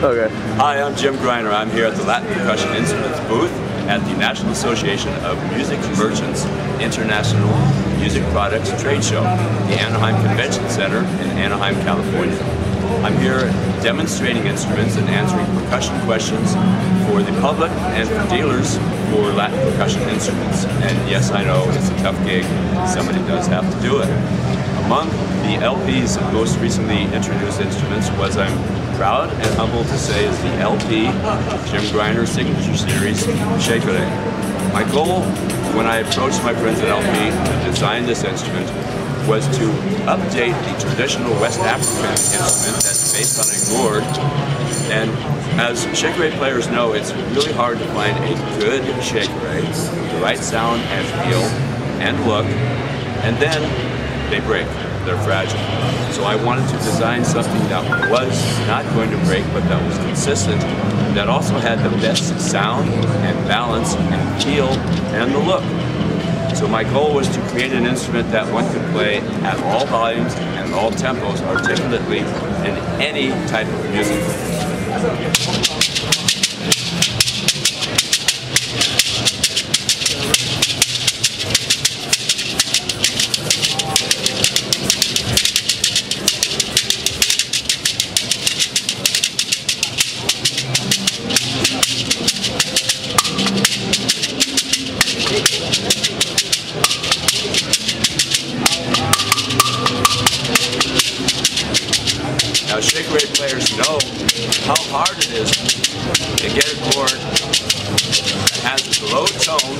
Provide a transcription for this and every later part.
Okay. Hi, I'm Jim Greiner. I'm here at the Latin Percussion Instruments booth at the National Association of Music Merchants International Music Products Trade Show, the Anaheim Convention Center in Anaheim, California. I'm here demonstrating instruments and answering percussion questions for the public and for dealers for Latin percussion instruments. And yes, I know it's a tough gig. Somebody does have to do it. Among the LP's most recently introduced instruments was, I'm proud and humbled to say, is the LP Jim Griner Signature Series, Shekere. My goal when I approached my friends at LP to design this instrument was to update the traditional West African instrument that's based on a gourd. And as Shekere players know, it's really hard to find a good Shekere, the right sound and feel and look, and then they break. They're fragile. So I wanted to design something that was not going to break, but that was consistent, that also had the best sound and balance and feel and the look. So my goal was to create an instrument that one could play at all volumes and all tempos articulately in any type of music. Now, Shekere players know how hard it is to get a chord that has a low tone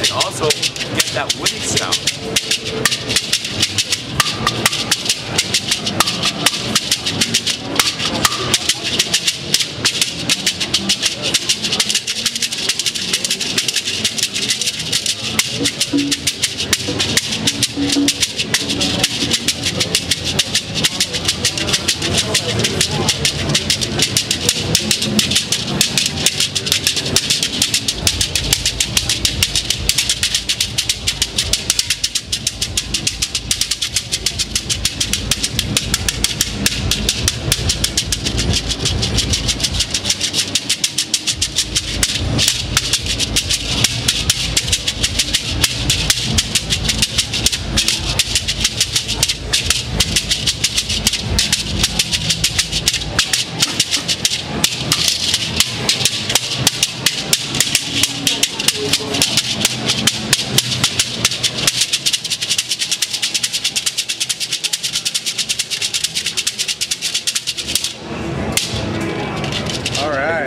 and also get that woody sound. All right.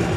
much.